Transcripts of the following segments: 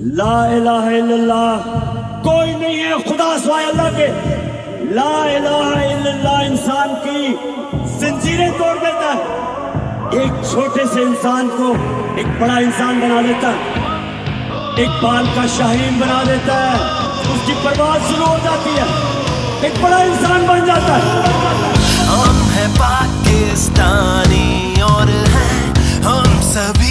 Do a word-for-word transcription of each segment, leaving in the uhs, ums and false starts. ला इलाहा इल्लल्लाह कोई नहीं है खुदा सिवाय अल्लाह के। ला इलाहा इल्लल्लाह इंसान की जंजीरें तोड़ देता है, एक छोटे से इंसान को एक बड़ा इंसान बना देता है, इकबाल का शाहीन बना देता है, उसकी परवाज शुरू हो जाती है, एक बड़ा इंसान बन जाता है। हम हैं पाकिस्तानी और हैं हम सभी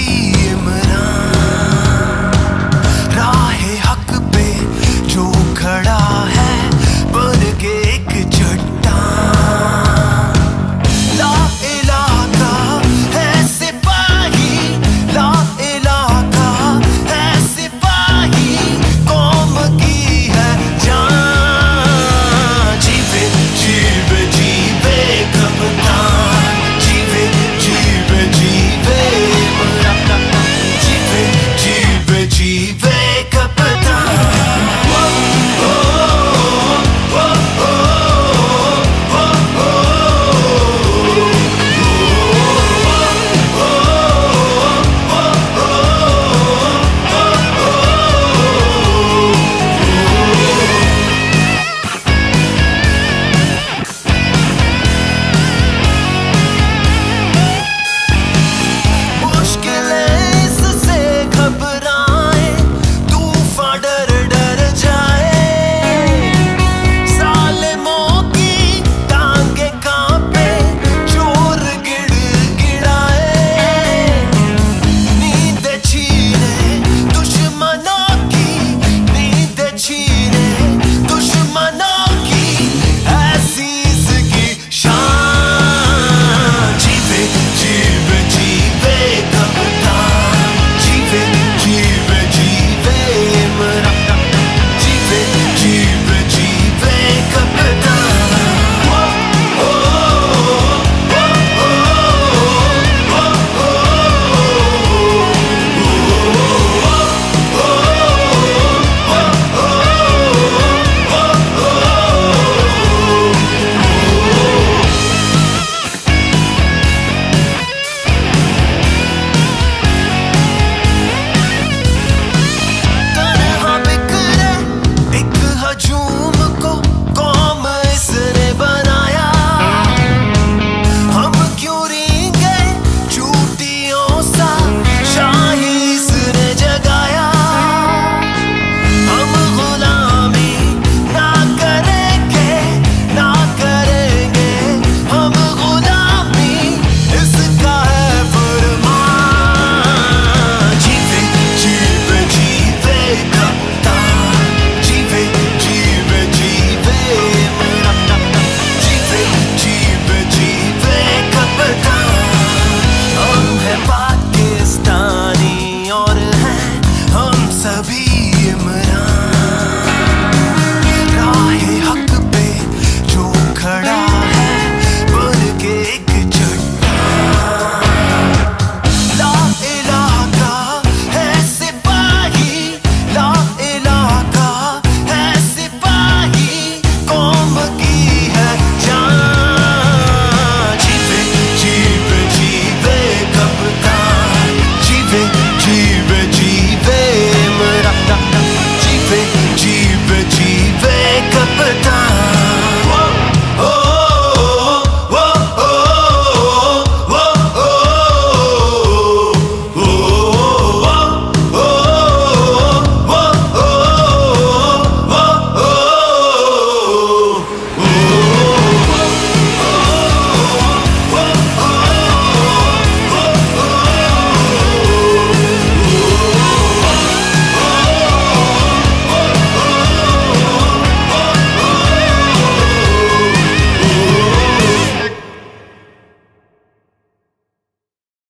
पाकिस्तानी और हैं हम सभी इमरान।